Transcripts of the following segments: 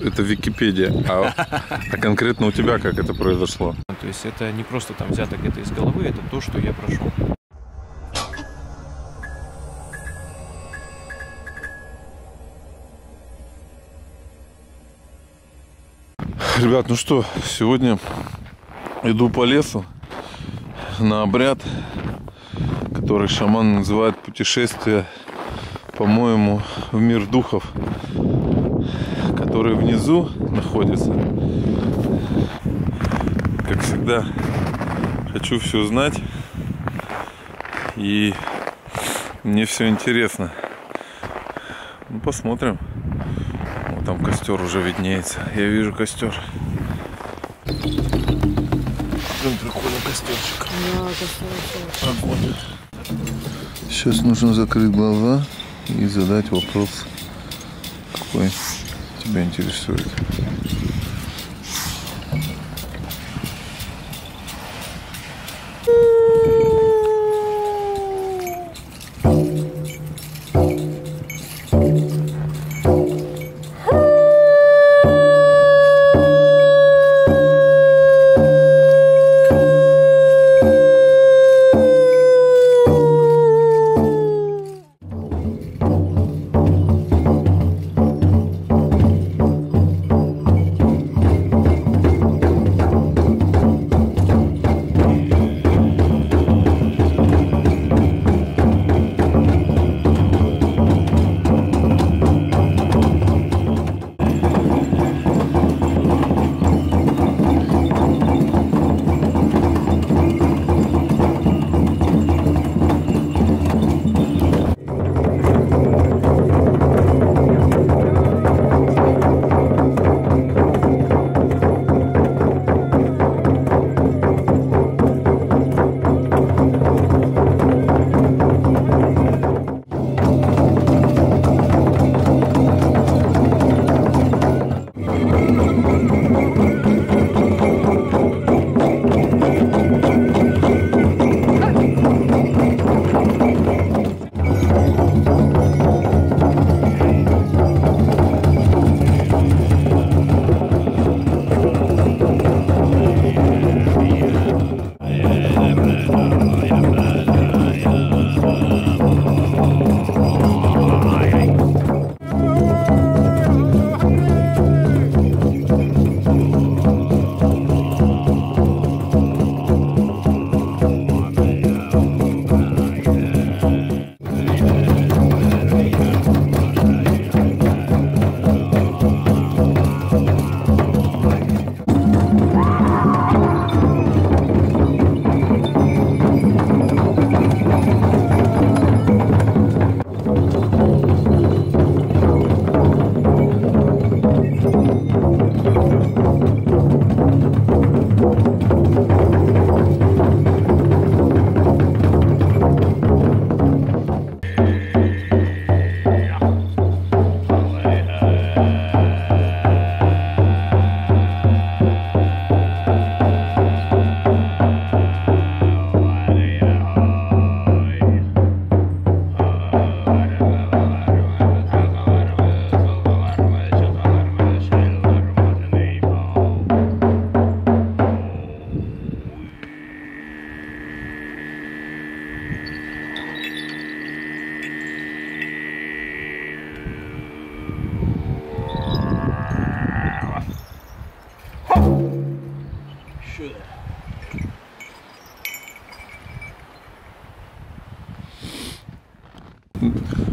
это Википедия, а конкретно у тебя как это произошло? То есть это не просто там взяток это из головы, это то, что я прошел. Ребят, ну что, сегодня иду по лесу на обряд, который шаман называет путешествие, по-моему, в мир духов, который внизу находится. Как всегда, хочу все узнать, и мне все интересно. Ну, посмотрим. Вот там костер уже виднеется. Я вижу костер. Прикольный костерчик. Работает. Сейчас нужно закрыть глаза и задать вопрос, какой тебя интересует.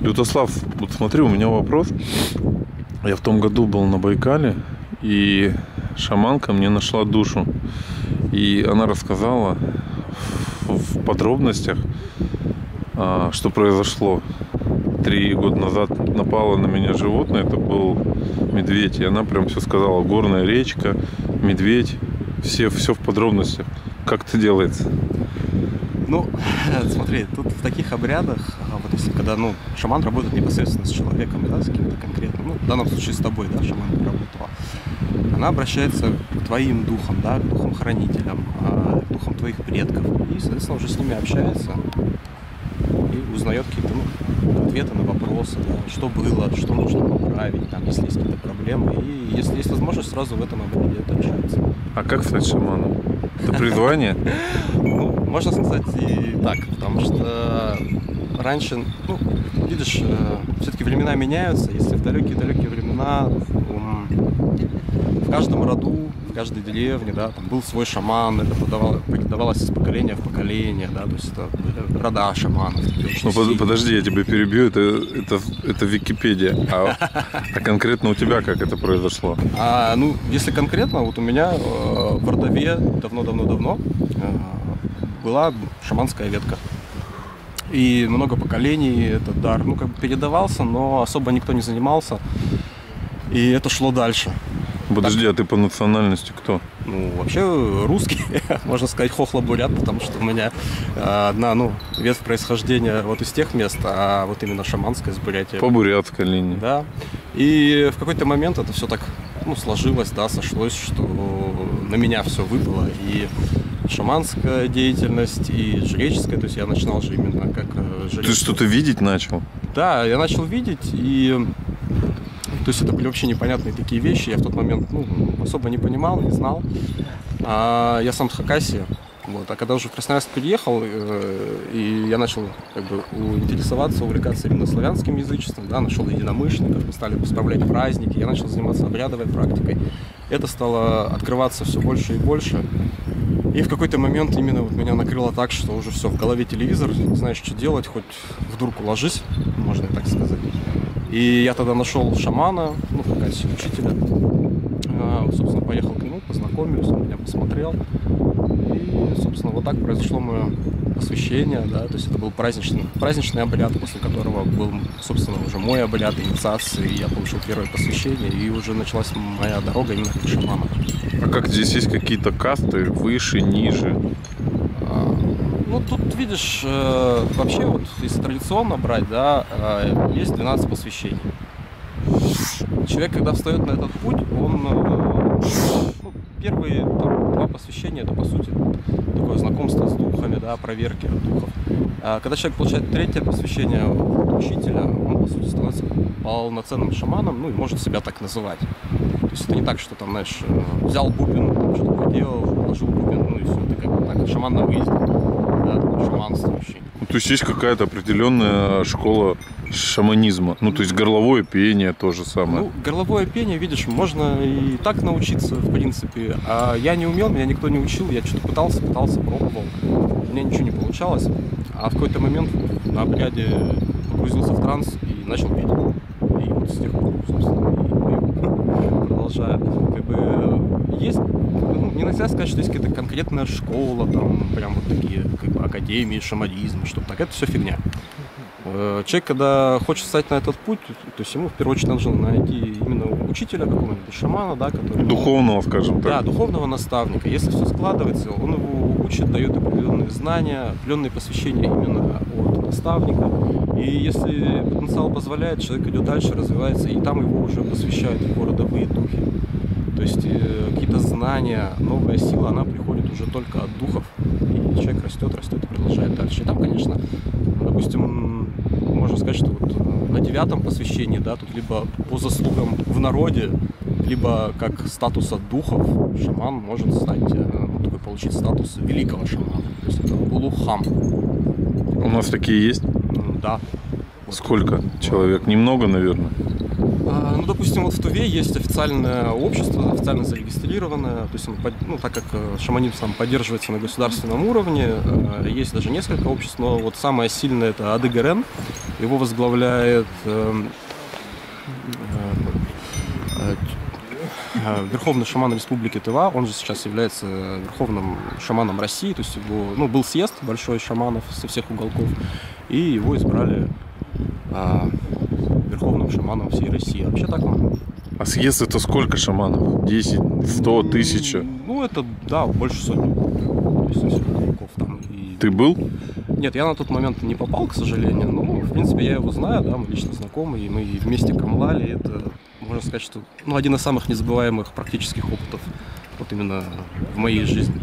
Лютослав, вот смотри, у меня вопрос. Я в том году был на Байкале, и шаманка мне нашла душу. И она рассказала в подробностях, что произошло. 3 года назад напало на меня животное, это был медведь. И она прям все сказала, горная речка, медведь, все в подробностях. Как это делается? Ну, смотри, тут в таких обрядах, вот если когда, ну, шаман работает непосредственно с человеком, да, с кем-то конкретным, ну, в данном случае с тобой, да, шаман работала, она обращается к твоим духам, да, к духам-хранителям, к духам твоих предков, и, соответственно, уже с ними общается, и узнает какие-то ответы на вопросы, да, что было, что нужно поправить, там, если есть какие-то проблемы. И если есть возможность, сразу в этом это решается. А как стать шаманом? Это призвание? Ну, можно сказать и так, потому что раньше, ну, видишь, все-таки времена меняются. Если в далекие-далекие времена в каждом роду, в каждой деревне, да, там был свой шаман, это передавалось из поколения в поколение, да, то есть это рода шаманов. Ну, подожди, я тебя перебью, это Википедия, а конкретно у тебя как это произошло? Ну, если конкретно, вот у меня в Ордове давно-давно-давно была шаманская ветка. И много поколений этот дар, ну, как бы передавался, но особо никто не занимался, и это шло дальше. Подожди, так. А ты по национальности кто? Ну, вообще русский, можно сказать, хохло-бурят, потому что у меня одна, ну, ветвь происхождения вот из тех мест, а вот именно шаманская из Бурятии. По бурятской линии. Да. И в какой-то момент это все так, ну, сложилось, да, сошлось, что на меня все выпало. И шаманская деятельность, и жреческая, то есть я начинал же именно как жрец. Ты что-то видеть начал? Да, я начал видеть, и... То есть это были вообще непонятные такие вещи, я в тот момент, ну, особо не понимал, не знал. Я сам с Хакасии, вот. А когда уже в Красноярск переехал, и я начал как бы интересоваться, увлекаться именно славянским язычеством, да, нашел единомышленников, мы стали справлять праздники, я начал заниматься обрядовой практикой. Это стало открываться все больше и больше. И в какой-то момент именно вот меня накрыло так, что уже все, в голове телевизор, не знаешь, что делать, хоть в дурку ложись, можно так сказать. И я тогда нашел шамана, ну, в Хакасии, учителя. Собственно, поехал к нему, познакомился, он меня посмотрел. И, собственно, вот так произошло мое посвящение, да, то есть это был праздничный обряд, после которого был, собственно, уже мой обряд, инициации, я получил первое посвящение, и уже началась моя дорога именно к шаману. А как здесь есть какие-то касты, выше, ниже? Ну, тут, видишь, вообще, вот, если традиционно брать, да, есть 12 посвящений. Человек, когда встает на этот путь, он, ну, первые там, 2 посвящения, это, по сути, такое знакомство с духами, да, проверки духов. А когда человек получает 3-е посвящение учителя, он, по сути, становится полноценным шаманом, ну, и может себя так называть. То есть это не так, что, там, знаешь, взял бубен, что-то поделал, положил бубен, ну, и все, ты как бы так, шаман на выезде. Шаманствующий. Ну, то есть есть какая-то определенная школа шаманизма, ну то есть горловое пение то же самое. Ну, горловое пение, видишь, можно и так научиться, в принципе. А я не умел, меня никто не учил, я что-то пытался, пробовал, у меня ничего не получалось. А в какой-то момент на обряде погрузился в транс и начал петь. И вот с тех пор, собственно, и продолжаю. Как бы есть. Ну, не нельзя сказать, что есть какая-то конкретная школа, там, прям вот такие, как бы, академии, шаманизм, что-то так. Это все фигня. Человек, когда хочет встать на этот путь, то есть ему, в первую очередь, нужно найти именно учителя какого-нибудь, шамана, да, который... Духовного, скажем так. Да, духовного наставника. Если все складывается, он его учит, дает определенные знания, определенные посвящения именно от наставника. И если потенциал позволяет, человек идет дальше, развивается, и там его уже посвящают его родовые духи. То есть какие-то знания, новая сила, она приходит уже только от духов. И человек растет и продолжает дальше. И там, конечно, допустим, можно сказать, что вот на 9-м посвящении, да, тут либо по заслугам в народе, либо как статуса духов шаман может стать, ну, такой, получить статус великого шамана. То есть это улухам. У нас такие есть? Да. Сколько человек? Немного, наверное? Ну, допустим, вот в Туве есть официальное общество, официально зарегистрированное, то есть, ну, так как шаманизм сам поддерживается на государственном уровне, есть даже несколько обществ, но вот самое сильное – это Адыгарен, его возглавляет верховный шаман Республики Тыва, он же сейчас является верховным шаманом России, то есть его, ну, был съезд большой шаманов со всех уголков, и его избрали верховным шаманом всей России. Вообще так можно. А съезд это сколько шаманов? 10, 100, 1000? Ну, это, да, больше сотни. То есть, там. И... Ты был? Нет, я на тот момент не попал, к сожалению. Но, в принципе, я его знаю, да, мы лично знакомы, и мы вместе камлали. Это, можно сказать, что, ну, один из самых незабываемых практических опытов вот именно в моей жизни.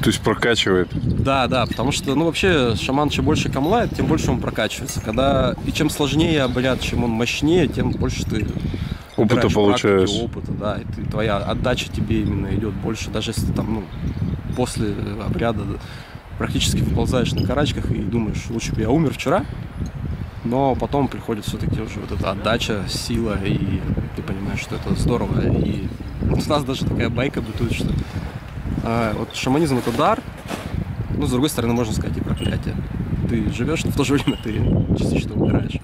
То есть прокачивает. Да, да, потому что, ну, вообще, шаман чем больше камлает, тем больше он прокачивается. Когда... И чем сложнее обряд, чем он мощнее, тем больше ты... Опыта получаешь. Опыта, да, и ты, твоя отдача тебе именно идет больше. Даже если ты там, ну, после обряда практически выползаешь на карачках и думаешь, лучше бы я умер вчера, но потом приходит все-таки уже вот эта отдача, сила, и ты понимаешь, что это здорово. И у нас даже такая байка бытует, что вот шаманизм — это дар, но, с другой стороны, можно сказать, и проклятие. Ты живешь, но в то же время ты частично умираешь.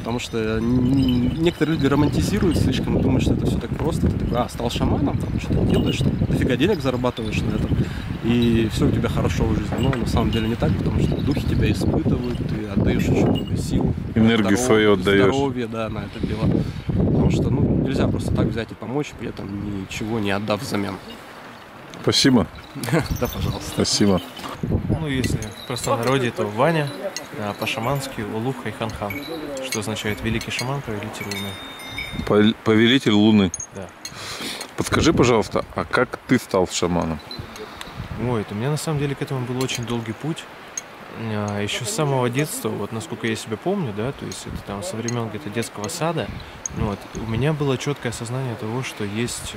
Потому что некоторые люди романтизируют слишком и думают, что это все так просто. Ты такой, стал шаманом, там, что-то делаешь, там, дофига денег зарабатываешь на этом, и все у тебя хорошо в жизни. Но на самом деле не так, потому что духи тебя испытывают, ты отдаешь очень много сил, энергию свою отдаешь. Здоровье, да, на это дело. Потому что, ну, нельзя просто так взять и помочь, при этом ничего не отдав взамен. Спасибо. Да, пожалуйста. Спасибо. Ну, если в простонародье, то Ваня, а по-шамански Улуха и Ханхан, что означает великий шаман, повелитель Луны. Повелитель Луны. Да. Подскажи, пожалуйста, а как ты стал шаманом? Ой, у меня на самом деле к этому был очень долгий путь. Еще с самого детства, вот насколько я себя помню, да, то есть это там со времен где-то детского сада, вот, у меня было четкое осознание того, что есть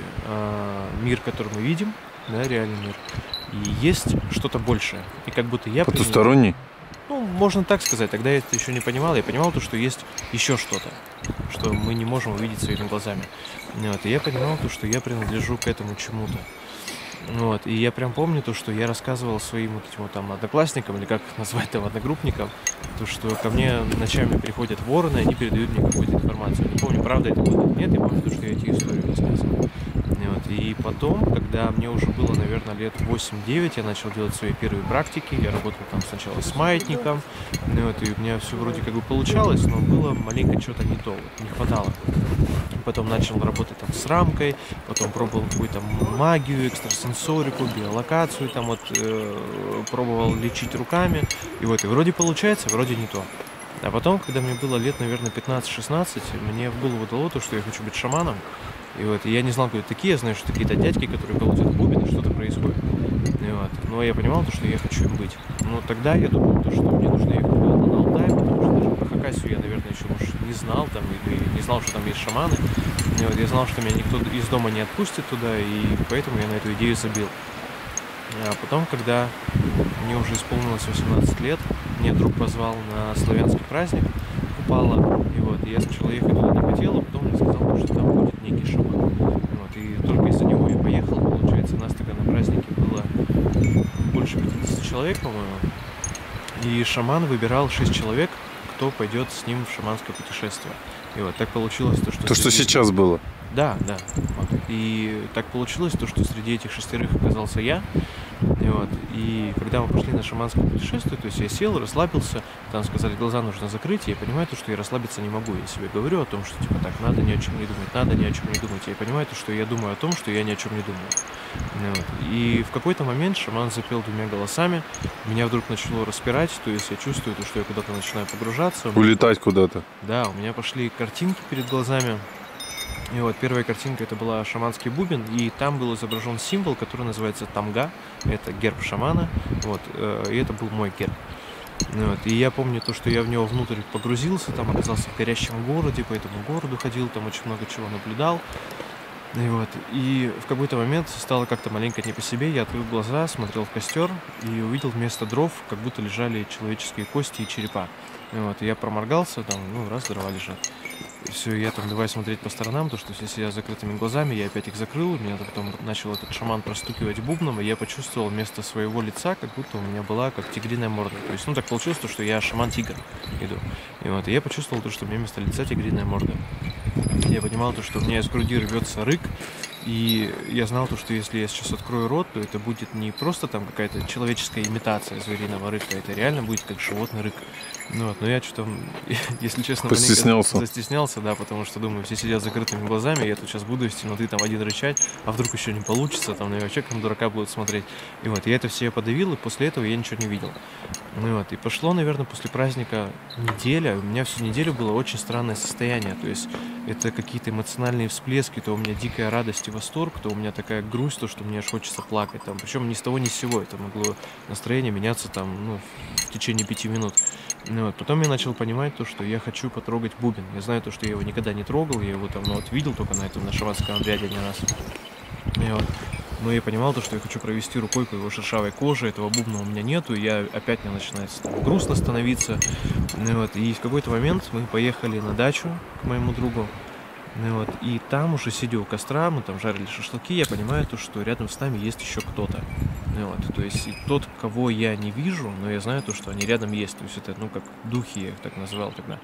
мир, который мы видим, да, реальный мир, и есть что-то большее. И как будто я... Потусторонний? Ну, можно так сказать. Тогда я это еще не понимал. Я понимал то, что есть еще что-то, что мы не можем увидеть своими глазами. Вот. И я понимал то, что я принадлежу к этому чему-то. Вот. И я прям помню то, что я рассказывал своим вот этим там одноклассникам, или как их назвать там, одногруппникам, то, что ко мне ночами приходят вороны, они передают мне какую-то информацию. Я не помню, правда это было или нет, я помню то, что я эти истории рассказывал. Вот. И потом, когда мне уже было, наверное, лет 8-9, я начал делать свои первые практики. Я работал там сначала с маятником, вот, и у меня все вроде как бы получалось, но было маленько что-то не то, вот, не хватало. Потом начал работать там с рамкой, потом пробовал какую-то магию, экстрасенсорику, биолокацию, там вот пробовал лечить руками. И вот, и вроде получается, вроде не то. А потом, когда мне было лет, наверное, 15-16, мне в голову дало то, что я хочу быть шаманом. И вот, и я не знал, кто это такие, я знаю, что какие-то дядьки, которые колотят бубен, и что-то происходит. И вот, но я понимал то, что я хочу им быть. Но тогда я думал то, что мне нужно ехать на Алтай, потому что даже про Хакасию я, наверное, еще, может, не знал, там, и не знал, что там есть шаманы. И вот, я знал, что меня никто из дома не отпустит туда, и поэтому я на эту идею забил. А потом, когда мне уже исполнилось 18 лет, меня друг позвал на славянский праздник, Купала, и вот, и я сначала ехать туда не хотел, а потом мне сказал, что там будет некий шаман. Вот, и только из-за него я поехал, получается, нас тогда на празднике было больше 50 человек, по-моему, и шаман выбирал 6 человек, кто пойдет с ним в шаманское путешествие. И вот так получилось то, что... То, что сейчас было. Да, да. Вот. И так получилось то, что среди этих 6 оказался я. И вот, и когда мы пошли на шаманское путешествие, то есть я сел, расслабился, там сказали, глаза нужно закрыть, и я понимаю то, что я расслабиться не могу. Я себе говорю о том, что типа так, надо ни о чем не думать, надо ни о чем не думать. Я понимаю то, что я думаю о том, что я ни о чем не думаю. Вот. И в какой-то момент шаман запел 2 голосами, меня вдруг начало распирать, то есть я чувствую то, что я куда-то начинаю погружаться. Улетать куда-то. Да, у меня пошли картинки перед глазами. И вот первая картинка — это была шаманский бубен, и там был изображен символ, который называется Тамга, это герб шамана, вот, и это был мой герб. Вот, и я помню то, что я в него внутрь погрузился, там оказался в горящем городе, по этому городу ходил, там очень много чего наблюдал. И вот, и в какой-то момент стало как-то маленько не по себе, я открыл глаза, смотрел в костер и увидел вместо дров, как будто лежали человеческие кости и черепа. И вот, и я проморгался, там, ну, раз, дрова лежат. И все, я там давай смотреть по сторонам, то, что все сидят с закрытыми глазами, я опять их закрыл, меня потом начал этот шаман простукивать бубном, и я почувствовал вместо своего лица, как будто у меня была как тигриная морда. То есть, ну, так получилось, то, что я шаман-тигр иду. И вот, и я почувствовал то, что у меня вместо лица тигриная морда. Я понимал то, что у меня из груди рвется рык, и я знал то, что если я сейчас открою рот, то это будет не просто там какая-то человеческая имитация звериного рыка, это реально будет как животный рык. Ну вот, но я что-то, если честно, застеснялся, да, потому что думаю, все сидят с закрытыми глазами, я тут сейчас буду из темноты там один рычать, а вдруг еще не получится, там на меня человек, там дурака будут смотреть. И вот, я это все подавил, и после этого я ничего не видел. Ну вот, и пошло, наверное, после праздника неделя, у меня всю неделю было очень странное состояние, то есть это какие-то эмоциональные всплески, то у меня дикая радость, восторг, то у меня такая грусть, то, что мне аж хочется плакать там. Причем ни с того ни с сего. Это могло настроение меняться там, ну, в течение 5 минут. Вот. Потом я начал понимать то, что я хочу потрогать бубен. Я знаю то, что я его никогда не трогал, я его там, ну, вот видел только на этом, на шаватском обряде один раз. Вот. Но я понимал то, что я хочу провести рукой по его шершавой коже, этого бубна у меня нету, и я опять, мне начинается там грустно становиться. Вот. И в какой-то момент мы поехали на дачу к моему другу. Вот. И там уже, сидя у костра, мы там жарили шашлыки, я понимаю то, что рядом с нами есть еще кто-то. Вот. То есть тот, кого я не вижу, но я знаю то, что они рядом есть. То есть это, ну, как духи, я их так называл тогда.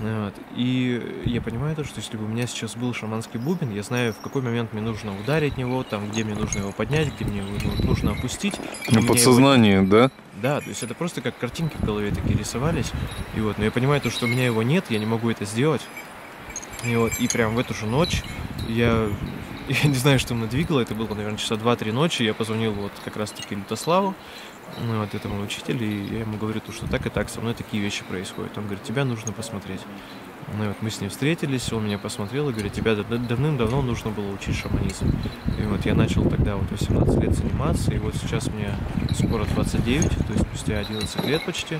Вот. И я понимаю то, что если бы у меня сейчас был шаманский бубен, я знаю, в какой момент мне нужно ударить него, там, где мне нужно его поднять, где мне его нужно опустить. Ну, подсознание, его... да? Да, то есть это просто как картинки в голове такие рисовались. И вот, но я понимаю то, что у меня его нет, я не могу это сделать. И вот, и прям в эту же ночь я не знаю, что меня двигало, это было, наверное, часа 2-3 ночи, я позвонил вот как раз-таки Лютославу, вот этому учителю, и я ему говорю то, что так и так, со мной такие вещи происходят. Он говорит, тебя нужно посмотреть. Ну, и вот мы с ним встретились, он меня посмотрел и говорит, тебя давным-давно нужно было учить шаманизм. И вот я начал тогда вот 18 лет заниматься, и вот сейчас мне скоро 29, то есть спустя 11 лет почти,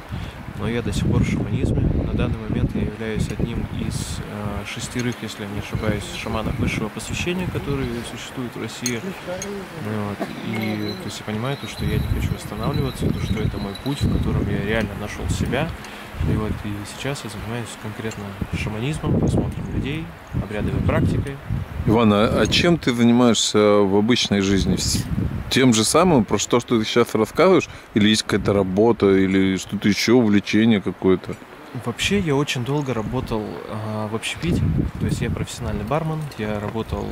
но я до сих пор в шаманизме. На данный момент я являюсь одним из 6, если я не ошибаюсь, шаманов высшего посвящения, которые существуют в России. Вот. И то есть я понимаю то, что я не хочу останавливаться, то, что это мой путь, в котором я реально нашел себя. И вот и сейчас я занимаюсь конкретно шаманизмом, просмотром людей, обрядовой практикой. Иван, а чем ты занимаешься в обычной жизни? Тем же самым, про то, что ты сейчас рассказываешь? Или есть какая-то работа, или что-то еще, увлечение какое-то? Вообще я очень долго работал в общепите, то есть я профессиональный бармен, я работал,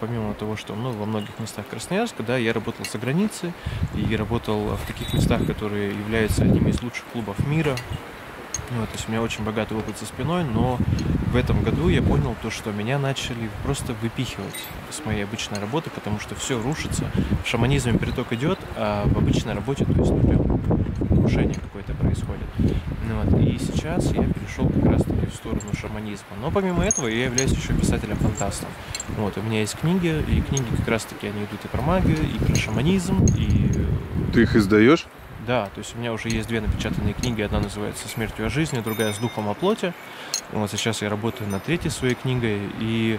помимо того, что, ну, во многих местах Красноярска, да, я работал за границей и работал в таких местах, которые являются одним из лучших клубов мира. Ну, то есть у меня очень богатый опыт за спиной, но в этом году я понял то, что меня начали просто выпихивать с моей обычной работы, потому что все рушится, в шаманизме приток идет, а в обычной работе, то есть, ну, прям крушение какое-то происходит. Ну, вот. И сейчас я перешел как раз-таки в сторону шаманизма. Но помимо этого я являюсь еще писателем-фантастом. Вот, у меня есть книги, и книги как раз-таки они идут и про магию, и про шаманизм, и... Ты их издаешь? Да, то есть у меня уже есть 2 напечатанные книги, одна называется «Смертью о жизни», другая «С духом о плоти». Вот сейчас я работаю над 3-й своей книгой, и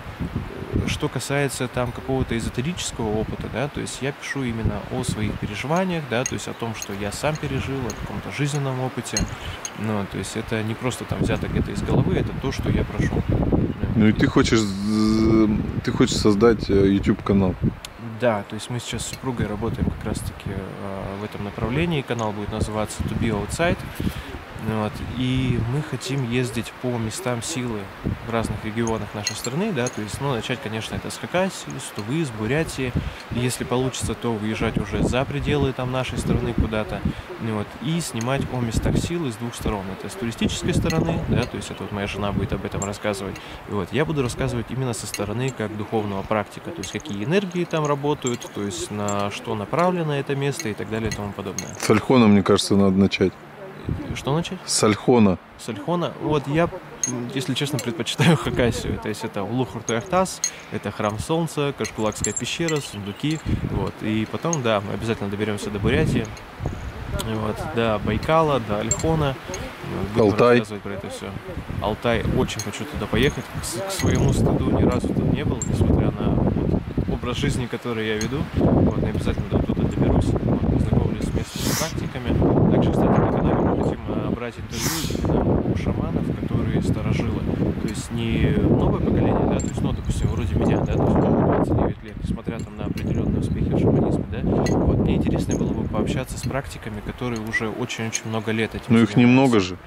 что касается там какого-то эзотерического опыта, да, то есть я пишу именно о своих переживаниях, да, то есть о том, что я сам пережил, о каком-то жизненном опыте, ну, то есть это не просто там взято где-то из головы, это то, что я прошел. Ну и ты хочешь создать YouTube-канал? Да, то есть мы сейчас с супругой работаем как раз-таки в этом направлении. Канал будет называться To Be outside. Вот. И мы хотим ездить по местам силы в разных регионах нашей страны, да, то есть, ну, начать, конечно, это с Хакасии, с Тувы, с Бурятии, если получится, то выезжать уже за пределы там нашей страны куда-то, вот, и снимать о местах силы с 2 сторон, это с туристической стороны, да, то есть это вот моя жена будет об этом рассказывать, и вот, я буду рассказывать именно со стороны как духовного практика, то есть какие энергии там работают, то есть на что направлено это место и так далее и тому подобное. С Ольхона, мне кажется, надо начать. Что начать? С Ольхона. С Ольхона. Вот я, если честно, предпочитаю Хакасию. То есть это лухуртой ахтас, это храм солнца, кашкулакская пещера, сундуки. Вот. И потом, да, мы обязательно доберемся до Бурятии, вот, до Байкала, до Ольхона. Будем рассказывать про это все. Алтай. Очень хочу туда поехать. К своему стыду ни разу там не был, несмотря на вот образ жизни, который я веду. Вот, обязательно туда доберусь. Вот, познакомлюсь с местными практиками. Также, кстати, брать интервью у шаманов, которые старожилы. То есть не новое поколение, да, то есть, ну, допустим, вроде меня, да, то есть 29 лет, несмотря там на определенные успехи в шаманизме, да, вот мне интересно было бы пообщаться с практиками, которые уже очень-очень много лет этим занимаются. Но их немного же.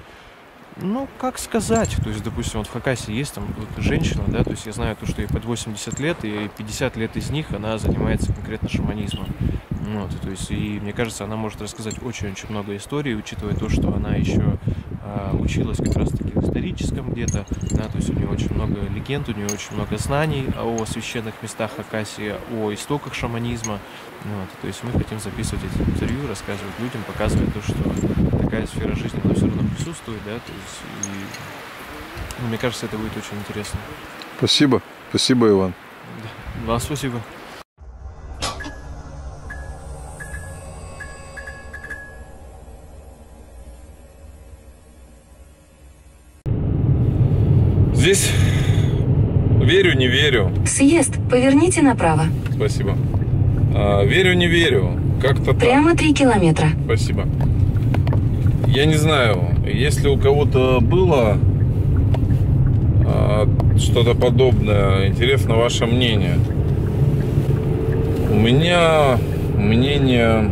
Ну, как сказать, то есть, допустим, вот в Хакасии есть там вот женщина, да, то есть я знаю то, что ей под 80 лет, и 50 лет из них она занимается конкретно шаманизмом. Вот, то есть, и мне кажется, она может рассказать очень-очень много историй, учитывая то, что она еще училась как раз-таки в историческом где-то, да, то есть у нее очень много легенд, у нее очень много знаний о священных местах Хакасии, о истоках шаманизма. Вот, то есть мы хотим записывать эти интервью, рассказывать людям, показывать то, что такая сфера жизни, она все равно присутствует, да, то есть, и, ну, мне кажется, это будет очень интересно. Спасибо, Иван. Да. Да, спасибо. Здесь верю, не верю. Съезд, поверните направо. Спасибо. Верю, не верю. Как-то прямо 3 километра. Спасибо. Я не знаю, если у кого-то было что-то подобное, интересно ваше мнение. У меня мнение,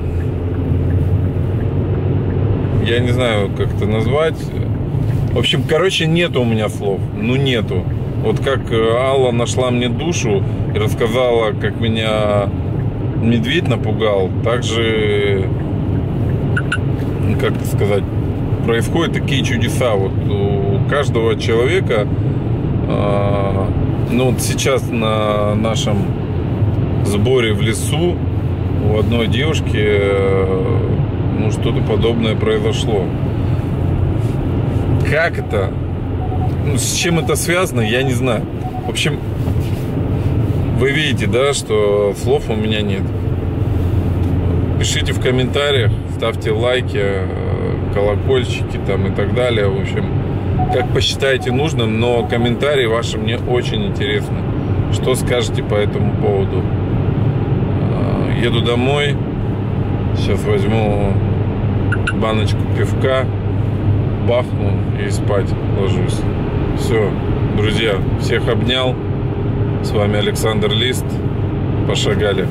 я не знаю, как это назвать. В общем, короче, нету у меня слов. Ну, нету. Вот как Алла нашла мне душу и рассказала, как меня медведь напугал, так же, как сказать, происходят такие чудеса. Вот у каждого человека, ну, вот сейчас на нашем сборе в лесу у одной девушки, ну, что-то подобное произошло. Как это? Ну, с чем это связано, я не знаю. В общем, вы видите, да, что слов у меня нет. Пишите в комментариях, ставьте лайки, колокольчики там и так далее. В общем, как посчитаете нужным, но комментарии ваши мне очень интересны. Что скажете по этому поводу? Еду домой. Сейчас возьму баночку пивка. Бахну и спать ложусь. Все, друзья, всех обнял. С вами Александр Лист. Пошагали.